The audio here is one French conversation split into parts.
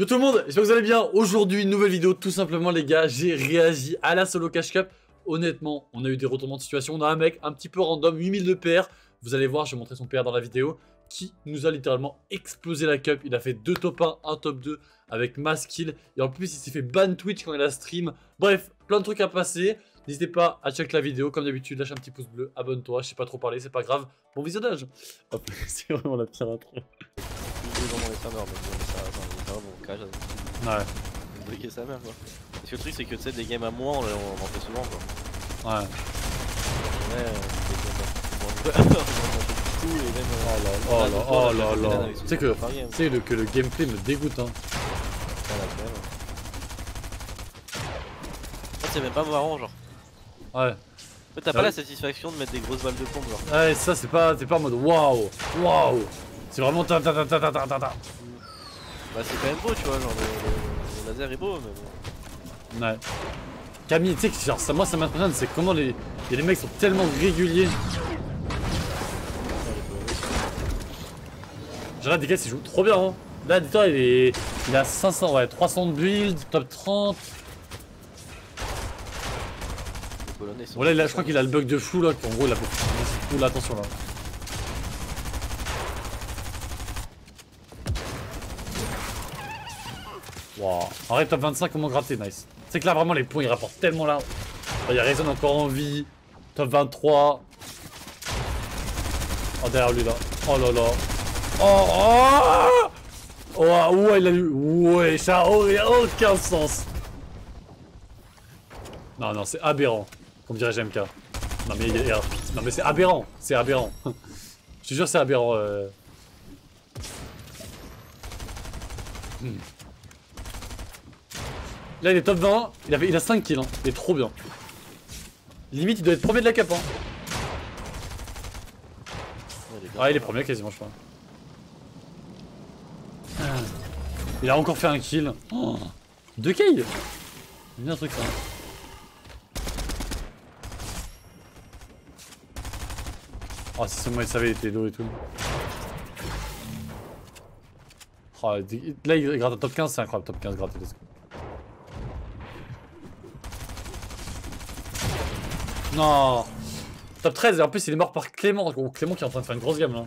Yo tout le monde, j'espère que vous allez bien. Aujourd'hui, nouvelle vidéo, tout simplement les gars, j'ai réagi à la solo cash cup. Honnêtement, on a eu des retournements de situation, on a un mec un petit peu random, 8000 de PR. Vous allez voir, je vais montrer son PR dans la vidéo, qui nous a littéralement explosé la cup. Il a fait 2 top 1, un top 2 avec mass kill. Et en plus, il s'est fait ban Twitch quand il a stream. Bref, plein de trucs à passer. N'hésitez pas à check la vidéo, comme d'habitude, lâche un petit pouce bleu, abonne-toi, je sais pas trop parler, c'est pas grave. Bon visionnage. Hop, c'est vraiment la pire intro. Ouais. Briquer sa mère quoi. Parce que le truc c'est que tu sais des games à moins on en fait souvent quoi. Ouais. Oh là là. Tu sais que le gameplay me dégoûte hein. C'est même pas marrant genre. Ouais. T'as pas la satisfaction de mettre des grosses balles de pompe genre. Ouais ça c'est pas en mode waouh waouh. C'est vraiment ta ta ta ta ta ta ta. Bah c'est quand même beau tu vois, genre le laser est beau mais bon. Ouais. Camille, tu sais que genre, ça, moi ça m'impressionne, c'est comment les mecs sont tellement réguliers. Genre là DKS il joue trop bien hein. Là dis-toi il a 500, ouais, 300 de build, top 30. Bon là je crois qu'il a le bug de flou là, qu'en gros il a beaucoup de attention là. Wow. Arrête top 25, comment gratter, nice. C'est que là vraiment les points ils rapportent tellement là. Il y a Raizen encore en vie. Top 23. Oh derrière lui là. Oh là là. Oh, oh, oh ouais il a eu. Ouais ça n'a aucun sens. Non non c'est aberrant. Comme dirait GMK. Non mais, non, mais c'est aberrant. C'est aberrant. Je te jure c'est aberrant. Là il est top 20, il a 5 kills, hein. Il est trop bien. Limite il doit être premier de la cap hein. Ah il est premier quasiment je crois. Il a encore fait un kill. Oh, 2K. Il y a un truc ça. Oh si seulement il savait il était low et tout. Oh, là il gratte un top 15, c'est incroyable, top 15 gratte. Non, top 13 et en plus il est mort par Clément. Oh, Clément qui est en train de faire une grosse gamme là.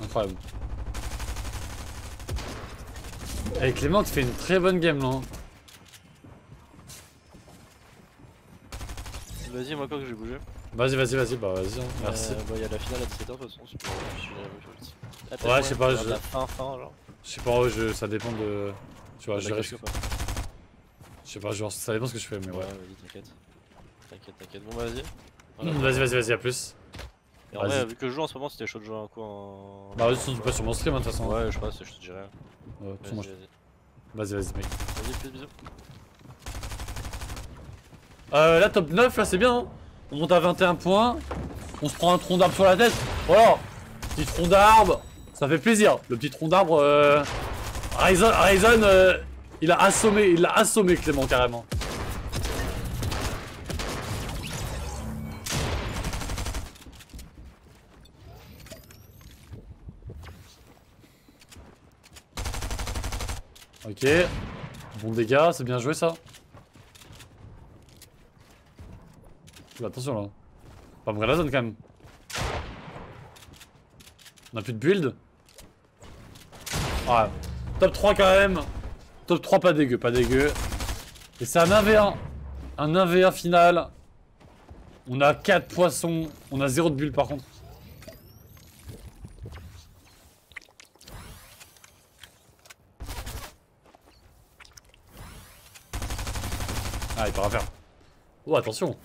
Incroyable. Et Clément qui fait une très bonne game là. Vas-y moi quoi que j'ai bougé. Vas-y bah vas-y hein. Merci. Bah y'a la finale à 17h de toute façon. Ouais je sais pas je... Je sais pas ouais ça dépend de... Tu vois je quoi. Je sais pas, genre ça dépend ce que je fais, mais ouais. Vas-y, t'inquiète. T'inquiète. Bon, bah, vas-y. Voilà. Vas-y, à plus. Et en vrai, vu que je joue en ce moment, c'était chaud de jouer un coup en. Bah, vas-y, sinon tu passes sur mon stream, de toute façon. Ouais, je passe, je te dirai. Vas-y, mec. Vas-y, plus bisous. Là, top 9, là, c'est bien, hein. On monte à 21 points. On se prend un tronc d'arbre sur la tête. Voilà. Petit tronc d'arbre. Ça fait plaisir. Le petit tronc d'arbre. Raizen. Il a assommé Clément carrément. Ok, bon dégâts, c'est bien joué ça. Attention là, pas vrai la zone quand même. On a plus de build. Ouais, top 3 quand même. Top 3 pas dégueu. Et c'est un 1v1. Un 1v1 final. On a 4 poissons. On a 0 de bulle par contre. Ah il peut rien faire. Oh attention.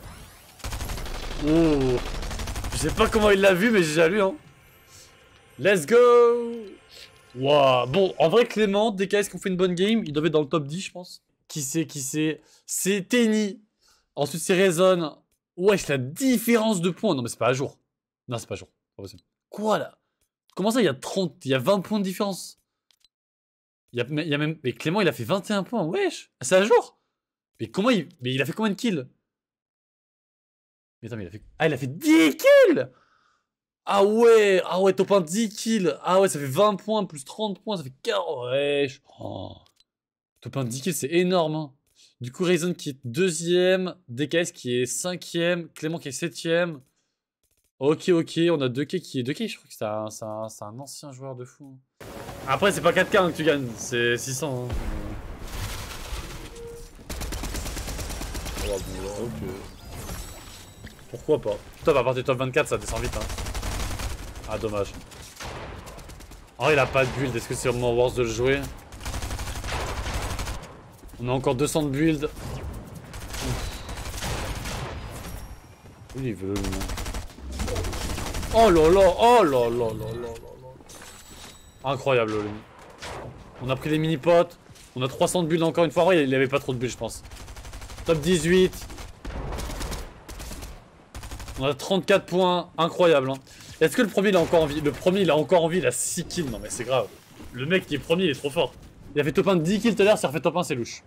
Oh. Je sais pas comment il l'a vu mais j'ai déjà lu hein. Let's go. Wow. Bon, en vrai, Clément, DKS qu'on fait une bonne game, il devait être dans le top 10, je pense. Qui sait. C'est Tenei. Ensuite, c'est Raizen. Wesh, la différence de points. Non, mais c'est pas à jour. Non, c'est pas à jour. Pas possible. Quoi, là? Comment ça, il y a 30, il y a 20 points de différence? Il y a même... Mais Clément, il a fait 21 points. Wesh, c'est à jour. Mais comment il... Mais il a fait combien de kills? Mais attends, mais il a fait... Ah, il a fait 10 kills! Ah ouais, top 1 10 kills. Ah ouais, ça fait 20 points, plus 30 points, ça fait 40. Ouais, top 1 10 kills, c'est énorme. Hein. Du coup, Raizen qui est 2ème, DKS qui est 5ème, Clément qui est 7ème. Ok, on a 2K qui est... 2K, je crois que c'est un ancien joueur de fou. Hein. Après, c'est pas 4K hein, que tu gagnes, c'est 600. Hein. Oh, bon, ok. Pourquoi pas? Putain, à part des top 24, ça descend vite. Hein. Ah, dommage. Oh, il a pas de build. Est-ce que c'est vraiment worth de le jouer? On a encore 200 de build. Où il veut, lui? Oh là là, oh là là là là. Incroyable, lui. On a pris les mini-potes. On a 300 de build encore une fois. Oh, il avait pas trop de build, je pense. Top 18. On a 34 points. Incroyable, hein. Est-ce que le premier il a encore envie? Le premier il a encore envie, il a 6 kills, non mais c'est grave. Le mec qui est premier il est trop fort. Il a fait top 1 10 kills tout à l'heure, s'il refait top 1 c'est louche.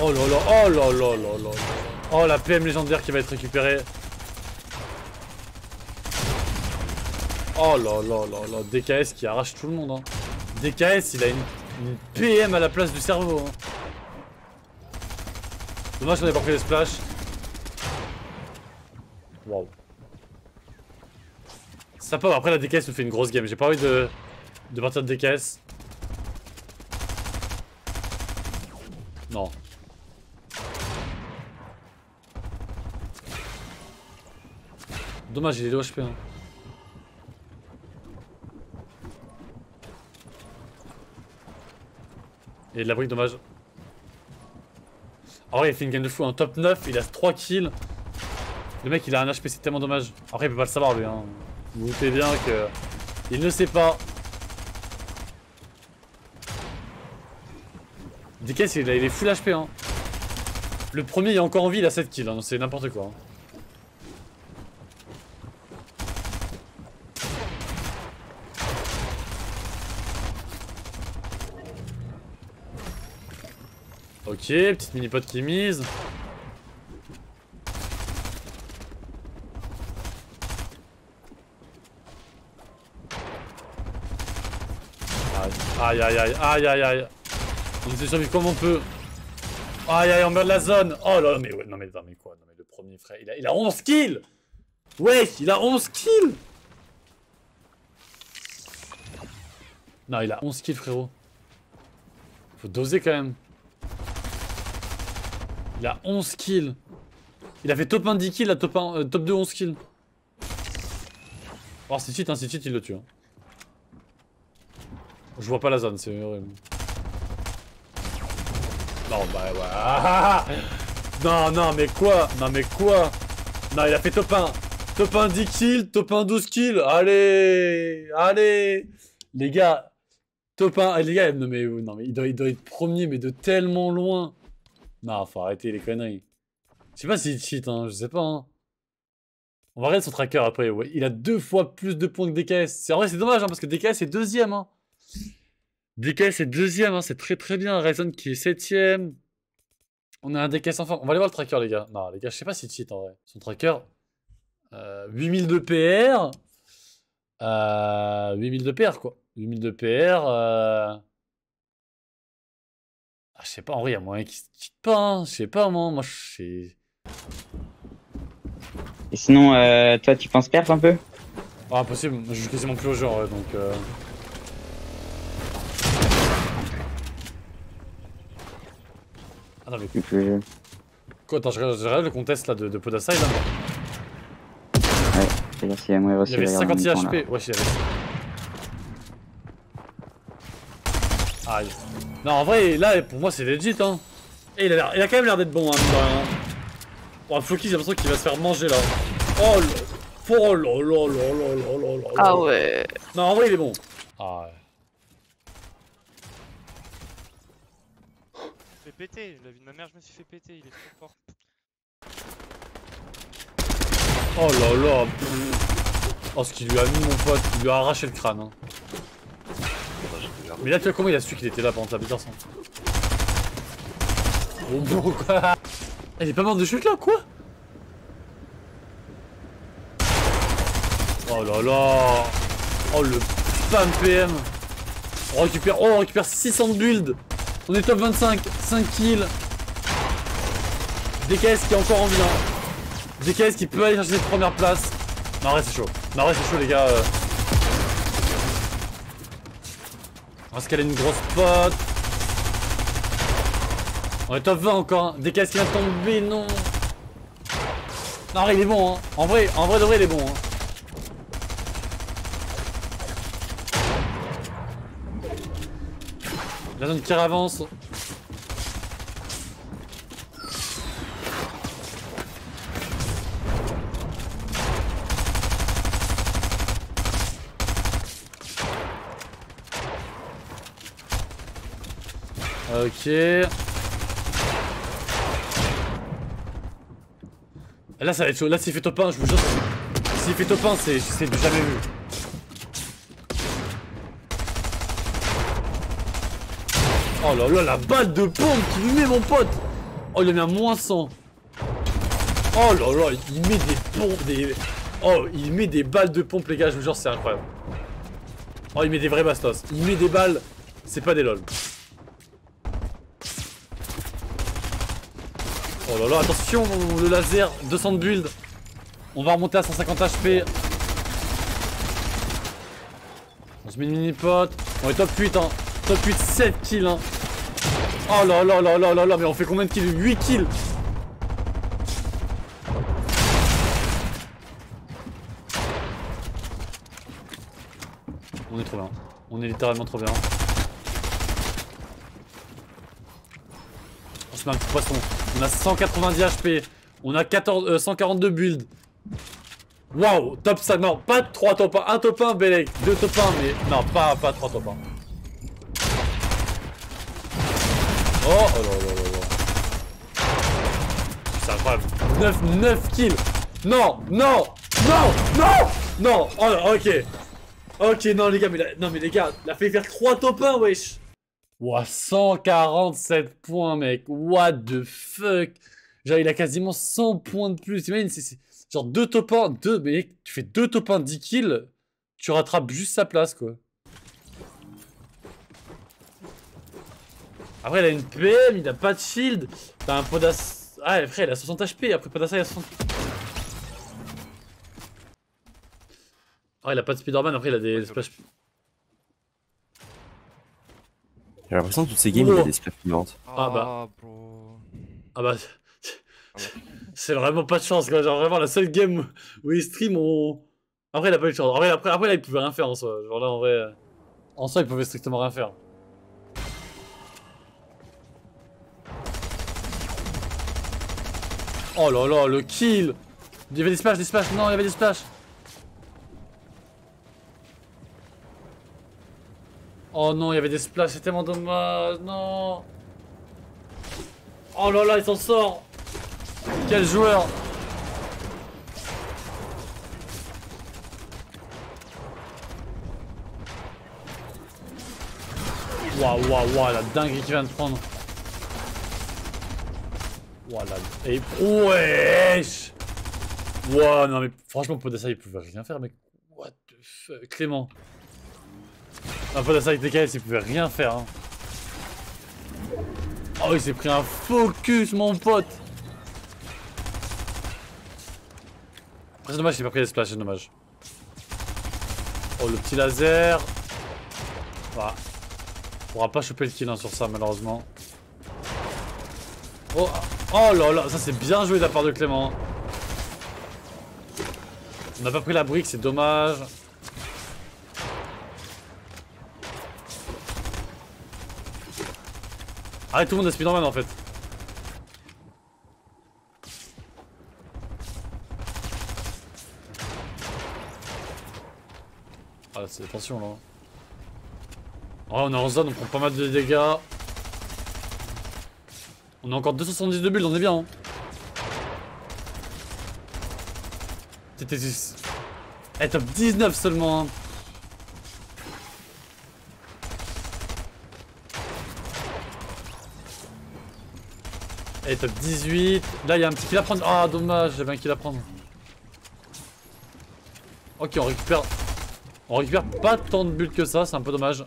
Oh là là, oh là là là là. Oh la PM légendaire qui va être récupérée. Oh là là là là, DKS qui arrache tout le monde. Hein. DKS, il a une PM à la place du cerveau. Hein. Dommage qu'on ait pas pris les splash. Waouh. Ça peut, après la DKS nous fait une grosse game. J'ai pas envie de partir de DKS. Non. Dommage, il est low HP. Hein. Et de la brique, dommage. Oh, il a fait une game de fou, un hein. Top 9, il a 3 kills. Le mec, il a un HP, c'est tellement dommage. Après, il peut pas le savoir, lui. Hein. Vous vous doutez bien que. Il ne sait pas. DKS, il est full HP. Hein. Le premier, il a encore envie, il a 7 kills. Hein. C'est n'importe quoi. Hein. Ok, petite mini-pote qui est mise. Aïe, aïe, aïe, aïe, aïe, aïe. On essaie de survivre comme on peut. Aïe, aïe, on meurt de la zone. Oh là là, mais ouais, non mais quoi, non mais le premier frère, il a 11 kills. Ouais, il a 11 kills. Non, il a 11 kills, frérot. Faut doser quand même. Il a 11 kills. Il a fait top 1 10 kills, la top 2 11 kills. Alors c'est cheat, il le tue. Hein. Je vois pas la zone, c'est horrible. Non, bah ouais. Ah, non, mais quoi? Non, il a fait top 1. Top 1 10 kills, top 1 12 kills. Allez. Les gars, top 1. Les gars, non, mais il doit être premier, mais de tellement loin. Non, faut arrêter les conneries. Je sais pas s'il cheat, hein, je sais pas. Hein. On va regarder son tracker après. Ouais. Il a 2 fois plus de points que DKS. En vrai, c'est dommage, hein, parce que DKS est 2ème. Hein. DKS est 2ème, hein, c'est très très bien. Raizen qui est 7ème. On a un DKS en forme. On va aller voir le tracker, les gars. Non, les gars, je sais pas s'il cheat en vrai. Son tracker, 8000 de PR. 8000 de PR, quoi. 8000 de PR. Ah, je sais pas, en vrai, il y a moyen qu'il se cheat pas, hein. Je sais pas, moi je sais. Et sinon, toi, tu penses perdre un peu? Ah, possible, je joue quasiment plus au genre, donc. Ah, non, mais. Quoi, attends, je regarde le contest là de Podassa, là. Ouais, je regarde s'il y a moyen de réussir. Il avait 50 HP, ouais, je l'avais. Aïe. Non, en vrai, là, pour moi, c'est legit, hein. Et il a quand même l'air d'être bon, hein. Oh, Floki, j'ai l'impression qu'il va se faire manger, là. Oh là là là là là là. Ah ouais. Non, en vrai, il est bon. Ah ouais. Je me suis fait péter, la vie de ma mère, je me suis fait péter, il est trop fort. Oh là là. Oh, ce qu'il lui a mis, mon pote, il lui a arraché le crâne. Hein. Mais là, tu vois comment il a su qu'il était là pendant la bizarre sans. Oh bon, quoi. Elle est pas morte de chute là, quoi. Oh là là. Oh le spam PM. On récupère 600 de build. On est top 25, 5 kills. DKS qui est encore en vie. DKS qui peut aller chercher cette première place. Non, ouais, c'est chaud. Non, ouais, c'est chaud, les gars. Parce qu'elle est une grosse pote. On est top 20 encore. Hein. DKS qui vient de tomber, non. Non, ouais, il est bon. Hein. En vrai de vrai, il est bon. Hein. La zone qui avance. Ok. Là ça va être chaud. Là s'il fait top 1, je vous jure. S'il fait top 1, c'est du jamais vu. Oh là là, la balle de pompe qui lui met, mon pote. Oh, il a mis un moins 100. Oh là là, il met des pompes, des... Oh, il met des balles de pompe, les gars, je vous jure, c'est incroyable. Oh, il met des vrais bastos. Il met des balles, c'est pas des lol. Oh là là, attention, le laser, 200 de build. On va remonter à 150 HP. On se met une mini-pote. On est top 8, hein. Top 8, 7 kills, hein. Oh là là là là là là, mais on fait combien de kills? 8 kills. On est trop bien. On est littéralement trop bien. On se met un petit poisson. On a 190 HP. On a 142 builds. Waouh, top 5. Non, pas 3 top 1. 1 top 1, Belek. 2 top 1, mais non, pas 3 top 1. Oh, oh là là là là. C'est incroyable. 9 kills. Non, non, non, non, non. Oh là, ok. Ok, non les gars, mais la, non mais les gars, il a fait faire 3 top 1, wesh. Ouah, 147 points, mec. What the fuck. Genre, il a quasiment 100 points de plus. Imagine, c'est genre 2 top 1, 2, mec, tu fais 2 top 1, 10 kills, tu rattrapes juste sa place, quoi. Après, il a une PM, il a pas de shield. T'as un Podassa. Ah, après, il a 60 HP. Après, Podassa, il a 60. Ah, il a pas de Spider-Man. Après, il a des splash. J'ai l'impression que toutes ces games, il a des splash pimantes. Ah, bah. Ah, bah. C'est vraiment pas de chance, quoi. Genre, vraiment, la seule game où il stream, on. Après, il a pas eu de chance. Après, là, il pouvait rien faire en soi. Genre, là, en vrai. En soi, il pouvait strictement rien faire. Oh là là, le kill. Il y avait des splash, non, il y avait des splash. Oh non, il y avait des splash, c'est tellement dommage, non. Oh là là, il s'en sort. Quel joueur. Waouh, waouh, waouh, la dinguerie qu'il vient de prendre. Voilà. Et wesh. Wow, non mais franchement Podassa il pouvait rien faire mec. What the fuck. Clément. Ah, Podassa avec DKS il pouvait rien faire hein. Oh il s'est pris un focus mon pote. Après c'est dommage il n'a pas pris les splash, c'est dommage. Oh le petit laser. Voilà. On pourra pas choper le kill hein, sur ça malheureusement. Oh, oh là là, ça c'est bien joué de la part de Clément. On n'a pas pris la brique, c'est dommage. Ah, tout le monde est Spider-Man en fait. Ah, c'est attention là. Oh, on est en zone, on prend pas mal de dégâts. On a encore 270 de build, on est bien hein. Eh, top 19 seulement. Et top 18. Là il y a un petit kill à prendre. Ah dommage, j'avais un kill à prendre. Ok, on récupère. On récupère pas tant de bulles que ça, c'est un peu dommage.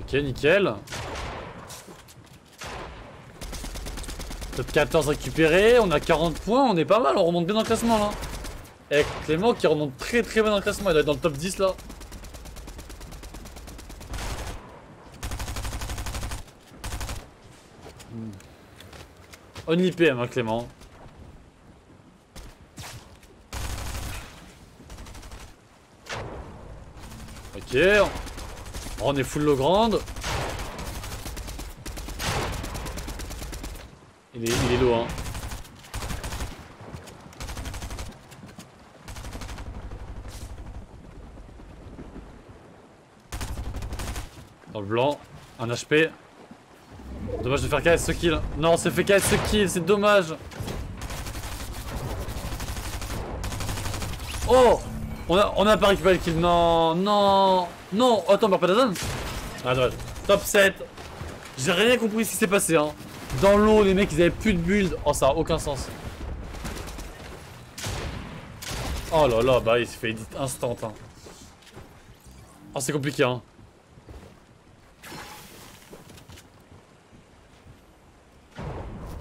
Ok, nickel. Top 14 récupéré, on a 40 points, on est pas mal, on remonte bien dans le classement là. Et Clément qui remonte très très bien dans le classement, il doit être dans le top 10 là. Only PM hein, Clément. Ok, on est full low grande. Il est low hein. Dans le blanc, un HP. Dommage de faire KS ce kill. Non, on s'est fait KS ce kill, c'est dommage. Oh, on a pas récupéré le kill. Non, non, non. Attends, on perd pas de zone. Ah, dommage. Top 7. J'ai rien compris ce qui s'est passé. Hein. Dans l'eau, les mecs, ils avaient plus de build. Oh, ça a aucun sens. Oh là là, bah il s'est fait edit instant. Hein. Oh, c'est compliqué, hein.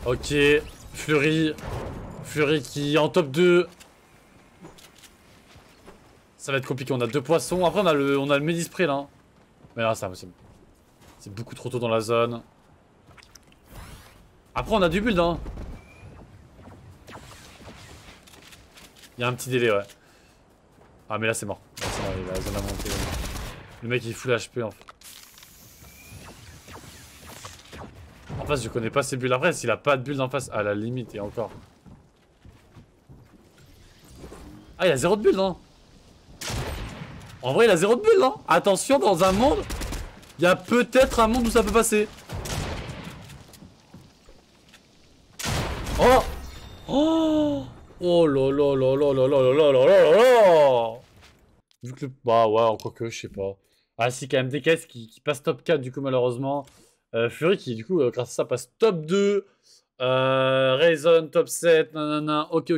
Ok, Fleury qui est en top 2. Ça va être compliqué, on a deux poissons. Après on a le Medispray là. Mais là c'est impossible. C'est beaucoup trop tôt dans la zone. Après on a du build hein. Il y a un petit délai ouais. Ah mais là c'est mort. Là, c'est mort, il a la zone à monter. Le mec il est full HP en fait. En face, je connais pas ses bulles. Après, s'il a pas de bulles en face, à la limite, et encore. Ah, il a zéro de bulles, non? En vrai, il a zéro de bulles, non? Attention, dans un monde, il y a peut-être un monde où ça peut passer. Oh! Oh! Oh là là là là là là là là là là! Vu que le. Bah ouais, encore que, je sais pas. Ah, si, quand même, DKS qui passe top 4, du coup, malheureusement. Fury qui du coup grâce à ça passe top 2, Raizen top 7, nanana, ok.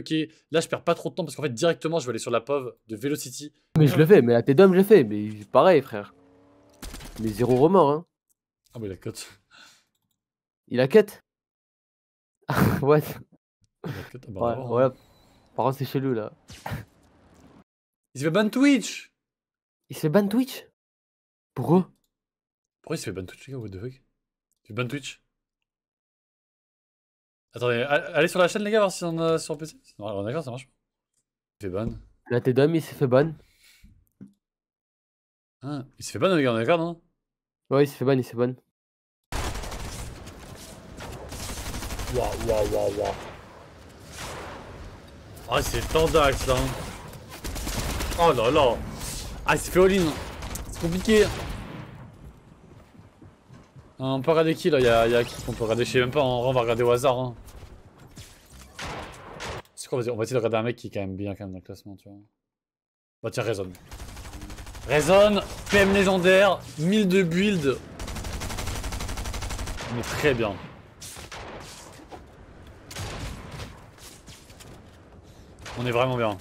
Là je perds pas trop de temps parce qu'en fait directement je vais aller sur la POV de Velocity. Mais je le fais, mais la tête d'homme je l'ai fait, mais pareil frère. Mais zéro remords hein. Ah mais il a cut. Il a cut. What? Il a cut, ah bah ouais, voilà. Ouais. Par contre c'est chez lui là. Il se fait ban Twitch. Il se fait ban Twitch. Pourquoi il se fait ban Twitch les gars, what the fuck? Tu ban Twitch? Attendez, allez sur la chaîne les gars, voir si on a sur PC. Non, d'accord, ça marche. Il s'est fait ban. Là t'es dame, il s'est fait ban. Ah, il s'est fait ban les gars, on est d'accord non? Ouais, il s'est fait ban, il s'est ban. Waouh. Ah, c'est Tandax là. Oh là là. Ah, il s'est fait all-in. C'est compliqué. On peut regarder qui là, il y a qui qu'on peut regarder, je sais même pas, on va regarder au hasard hein. C'est quoi, on va essayer de regarder un mec qui est quand même bien dans le classement tu vois. Bah tiens, Raizen, PM légendaire, 1000 de build. Mais très bien. On est vraiment bien.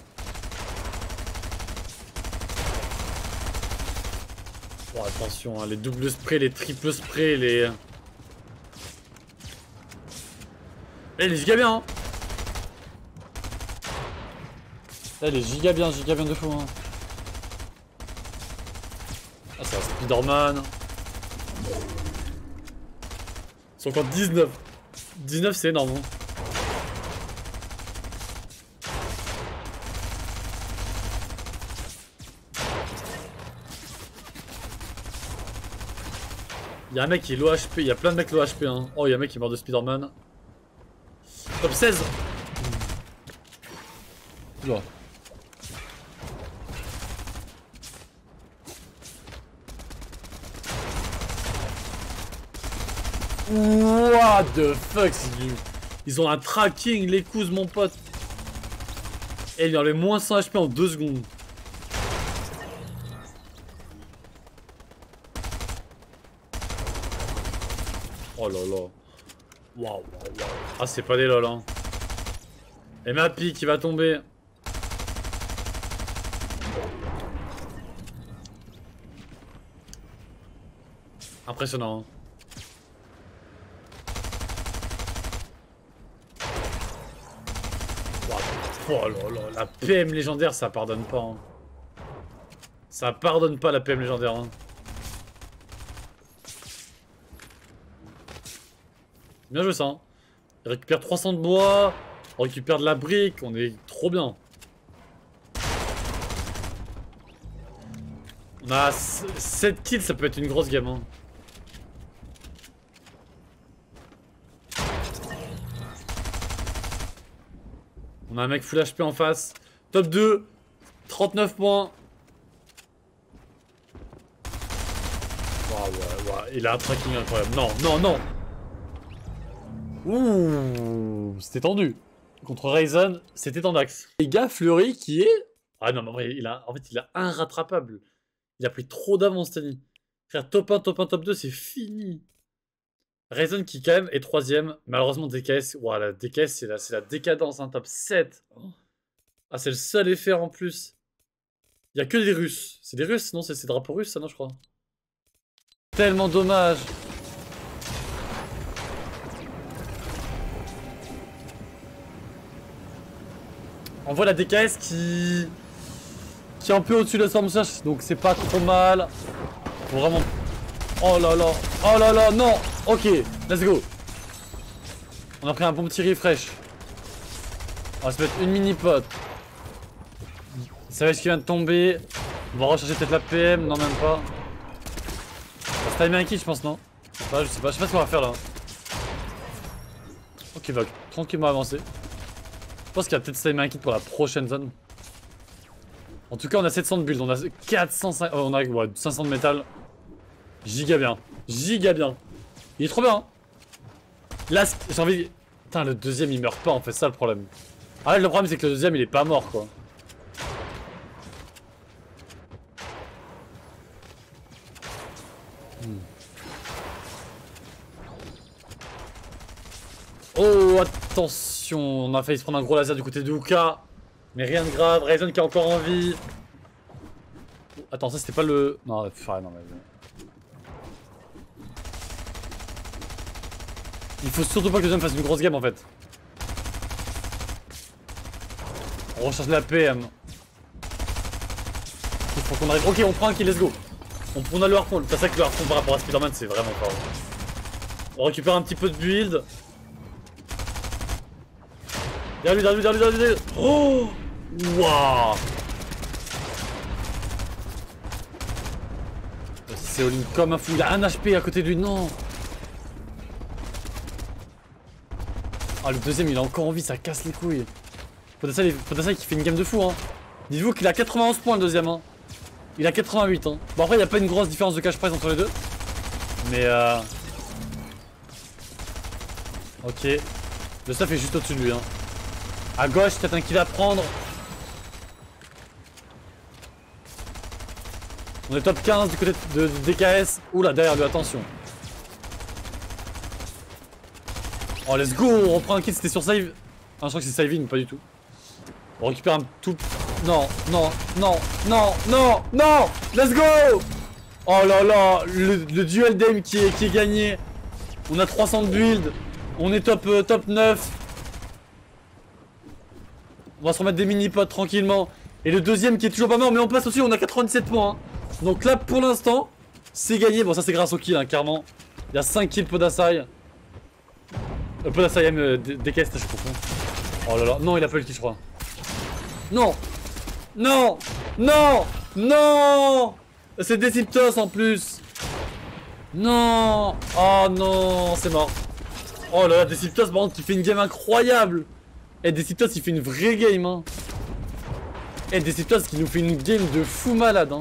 Oh, attention, hein, les doubles sprays, les triples sprays, les. Eh, il est giga bien! Hein. Là, il est giga bien de fou! Hein. Ah, c'est un Spider-Man! Ils sont encore 19! 19, c'est énorme! Hein. Y'a un mec qui est low HP, y'a plein de mecs low HP hein. Oh y'a un mec qui est mort de Spider-Man. Top 16. Oula. What the fuck c'est du... Ils ont un tracking, les couses, mon pote. Et il y a le moins 100 HP en 2 secondes. Oh là là. Waouh. Ah, c'est pas des lol, hein. Et ma pique qui va tomber. Impressionnant. Oh là là, la PM légendaire, ça pardonne pas. Hein. Ça pardonne pas la PM légendaire. Hein. Bien joué ça. Hein. Il récupère 300 de bois, on récupère de la brique, on est trop bien. On a 7 kills, ça peut être une grosse game. Hein. On a un mec full HP en face. Top 2, 39 points. Waouh, waouh, waouh. Il a un tracking incroyable. Non, non, non. Ouh, c'était tendu. Contre Raizen, c'était tendax. Les gars, Fleury qui est... Ah non, mais il a, en fait, il a un rattrapable. Il a pris trop d'avance, Tenei. Frère, top 1, top 1, top 2, c'est fini. Raizen qui quand même est 3ème, malheureusement DKS, ouah, la DKS c'est la décadence, hein, top 7. Ah c'est le seul effet en plus. Il n'y a que des Russes. C'est des Russes, non c'est des drapeaux russes ça non je crois. Tellement dommage. On voit la DKS qui est un peu au-dessus de la storm search, donc c'est pas trop mal. Faut vraiment... oh là là, non. Ok, let's go. On a pris un bon petit refresh. On va se mettre une mini pote. Ça va ce qui vient de tomber. On va rechercher peut-être la PM, non même pas. On va se timer un kill je pense, non enfin, je sais pas ce qu'on va faire là. Ok, va tranquillement avancer. Je pense qu'il va peut-être se timer un kill pour la prochaine zone. En tout cas on a 700 de build, on a 405, oh, on a ouais, 500 de métal. Giga bien, giga bien. Il est trop bien hein. Là j'ai envie... Putain le deuxième il meurt pas en fait, ça le problème. Ah le problème c'est que le deuxième il est pas mort quoi. Oh attention, on a failli se prendre un gros laser du côté de Luka. Mais rien de grave, Raizen qui est encore en vie. Oh, attends ça c'était pas le... Non, non mais... Il faut surtout pas que le deuxième fasse une grosse game en fait. On recherche la PM. Faut qu'on arrive. Ok, on prend un kill, let's go. On a le harpon. C'est ça que le harpon par rapport à Spider-Man, c'est vraiment fort. On récupère un petit peu de build. Derrière lui, derrière lui, derrière lui, derrière lui. Oh waouh. C'est all-in comme un fou. Il a un HP à côté de lui, non. Ah le deuxième il a encore envie, ça casse les couilles. Podassa qui fait une game de fou hein. Dites-vous qu'il a 91 points le deuxième hein. Il a 88 hein. Bon après il n'y a pas une grosse différence de cash price entre les deux. Mais ok. Le stuff est juste au-dessus de lui hein. À gauche peut-être un kill à prendre. On est top 15 du côté de DKS. Oula derrière lui attention. Oh let's go, on reprend un kill, c'était sur save. Ah, je crois que c'est saving, pas du tout. On récupère un tout... Non, non, non, non, non, non. Let's go. Oh là là, le duel d'aim qui est gagné. On a 300 de build. On est top 9. On va se remettre des mini-potes tranquillement. Et le deuxième qui est toujours pas mort, mais on passe aussi, on a 97 points hein. Donc là pour l'instant, c'est gagné. Bon ça c'est grâce au kill hein, clairement. Il y a 5 kills Podassa. Un peu d'assaillant des caisses, je comprends. Oh là là, non, il a pas eu le kill, je crois. Non, non, non, non. C'est Deciptos en plus. Non, oh non, c'est mort. Oh là là, Deciptos, par contre, qui fait une game incroyable. Et Deciptos, il fait une vraie game. Hein. Et Deciptos, qui nous fait une game de fou malade. Hein.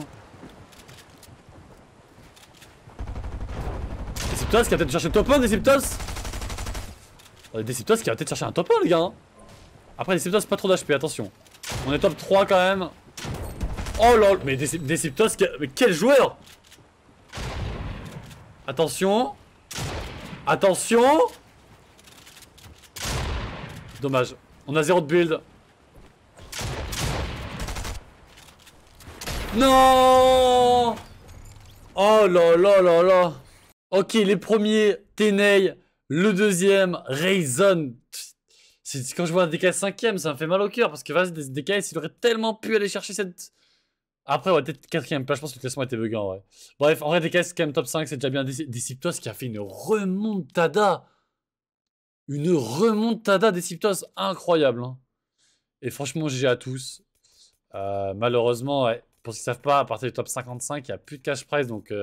Deciptos, qui a peut-être cherché le top 1, Deciptos. Deciptos qui va peut-être chercher un top 1, les gars. Hein. Après, Deciptos, pas trop d'HP, attention. On est top 3 quand même. Oh lol, mais Deciptos, mais quel joueur! Attention. Attention. Dommage. On a 0 de build. Non. Oh là là là là. Ok, les premiers, Tenei. Le deuxième, Raizen. Quand je vois un DKS 5ème, ça me fait mal au cœur. Parce que vas-y, DKS, il aurait tellement pu aller chercher cette... Après, ouais, peut-être 4ème place. Je pense que le classement était bugué en vrai. Bref, en vrai, DKS, quand même top 5, c'est déjà bien. Deciptos qui a fait une remontada. Une remontada Deciptos. Incroyable. Hein. Et franchement, GG à tous. Malheureusement, ouais, pour ceux qui ne savent pas, à partir du top 55, il n'y a plus de cash prize. Donc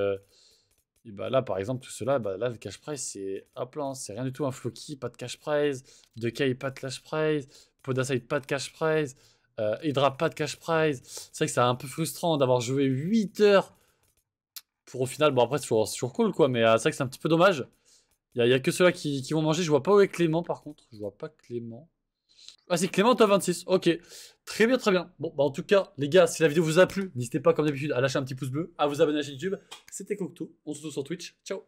et bah là, par exemple, tout cela, bah là, le cash prize, c'est à plan. C'est rien du tout. Un Floki, pas de cash prize. Decay, pas de cash prize. Podassa, pas de cash prize. Hydra, pas de cash prize. C'est vrai que c'est un peu frustrant d'avoir joué 8 heures pour au final. Bon, après, c'est toujours cool, quoi. Mais c'est vrai que c'est un petit peu dommage. Il n'y a que ceux-là qui vont manger. Je vois pas où est Clément, par contre. Je vois pas Clément. Ah, c'est Clément, top 26. Ok. Très bien, très bien. Bon, bah, en tout cas, les gars, si la vidéo vous a plu, n'hésitez pas, comme d'habitude, à lâcher un petit pouce bleu, à vous abonner à la chaîne YouTube. C'était CoqTo. On se retrouve sur Twitch. Ciao.